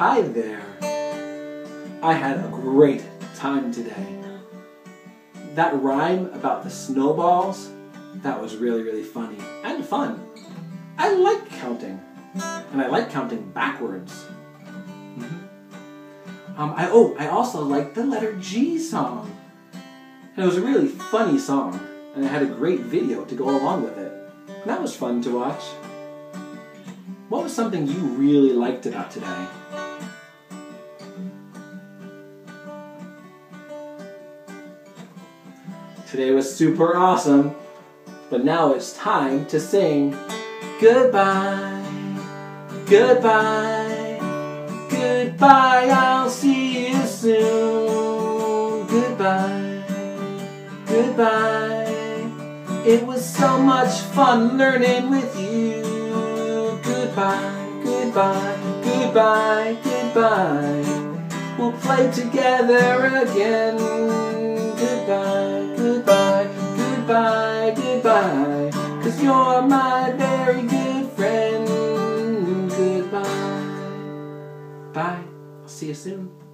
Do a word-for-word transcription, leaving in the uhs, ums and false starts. Hi there. I had a great time today. That rhyme about the snowballs, that was really, really funny and fun. I like counting, and I like counting backwards. Mm-hmm. um, I, oh, I also liked the letter G song. And it was a really funny song, and it had a great video to go along with it. And that was fun to watch. What was something you really liked about today? Today was super awesome, but now it's time to sing goodbye, goodbye, goodbye, I'll see you soon. Goodbye, goodbye, it was so much fun learning with you. Goodbye, goodbye, goodbye, goodbye, we'll play together again. Goodbye, goodbye, goodbye, goodbye, 'cause you're my very good friend. Goodbye. Bye. I'll see you soon.